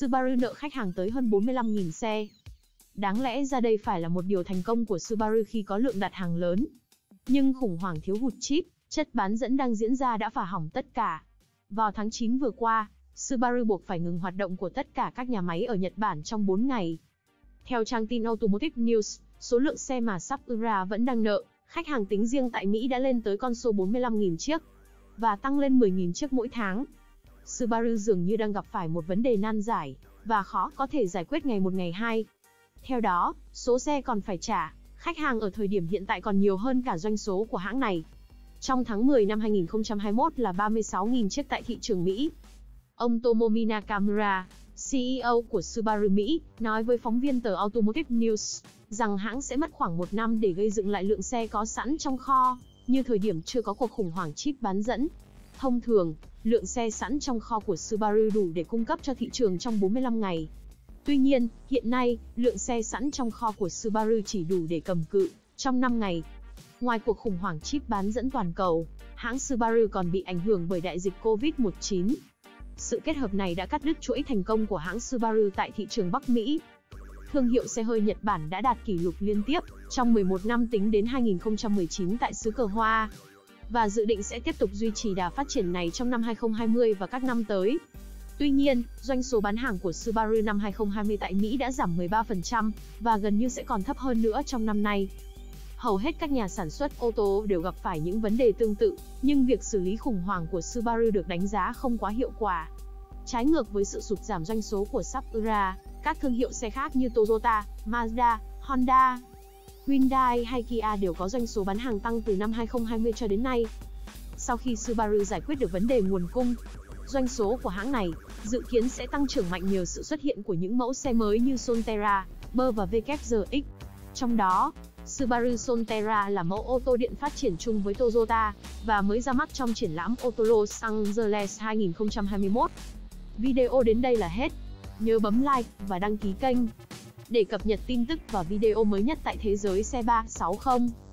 Subaru nợ khách hàng tới hơn 45.000 xe. Đáng lẽ ra đây phải là một điều thành công của Subaru khi có lượng đặt hàng lớn. Nhưng khủng hoảng thiếu hụt chip, chất bán dẫn đang diễn ra đã phá hỏng tất cả. Vào tháng 9 vừa qua, Subaru buộc phải ngừng hoạt động của tất cả các nhà máy ở Nhật Bản trong 4 ngày. Theo trang tin Automotive News, số lượng xe mà Subaru vẫn đang nợ khách hàng tính riêng tại Mỹ đã lên tới con số 45.000 chiếc và tăng lên 10.000 chiếc mỗi tháng. Subaru dường như đang gặp phải một vấn đề nan giải và khó có thể giải quyết ngày một ngày hai. Theo đó, số xe còn phải trả khách hàng ở thời điểm hiện tại còn nhiều hơn cả doanh số của hãng này. Trong tháng 10 năm 2021 là 36.000 chiếc tại thị trường Mỹ. Ông Tomomi Nakamura, CEO của Subaru Mỹ, nói với phóng viên tờ Automotive News rằng hãng sẽ mất khoảng một năm để gây dựng lại lượng xe có sẵn trong kho, như thời điểm chưa có cuộc khủng hoảng chip bán dẫn. Thông thường, lượng xe sẵn trong kho của Subaru đủ để cung cấp cho thị trường trong 45 ngày. Tuy nhiên, hiện nay, lượng xe sẵn trong kho của Subaru chỉ đủ để cầm cự trong 5 ngày. Ngoài cuộc khủng hoảng chip bán dẫn toàn cầu, hãng Subaru còn bị ảnh hưởng bởi đại dịch COVID-19. Sự kết hợp này đã cắt đứt chuỗi thành công của hãng Subaru tại thị trường Bắc Mỹ. Thương hiệu xe hơi Nhật Bản đã đạt kỷ lục liên tiếp trong 11 năm tính đến 2019 tại xứ Cờ Hoa, và dự định sẽ tiếp tục duy trì đà phát triển này trong năm 2020 và các năm tới. Tuy nhiên, doanh số bán hàng của Subaru năm 2020 tại Mỹ đã giảm 13% và gần như sẽ còn thấp hơn nữa trong năm nay. Hầu hết các nhà sản xuất ô tô đều gặp phải những vấn đề tương tự, nhưng việc xử lý khủng hoảng của Subaru được đánh giá không quá hiệu quả. Trái ngược với sự sụt giảm doanh số của Subaru, các thương hiệu xe khác như Toyota, Mazda, Honda, Hyundai hay Kia đều có doanh số bán hàng tăng từ năm 2020 cho đến nay. Sau khi Subaru giải quyết được vấn đề nguồn cung, doanh số của hãng này dự kiến sẽ tăng trưởng mạnh nhờ sự xuất hiện của những mẫu xe mới như Solterra, BRZ và WRX. Trong đó, Subaru Solterra là mẫu ô tô điện phát triển chung với Toyota và mới ra mắt trong triển lãm Auto Los Angeles 2021. Video đến đây là hết. Nhớ bấm like và đăng ký kênh để cập nhật tin tức và video mới nhất tại thế giới xe 360.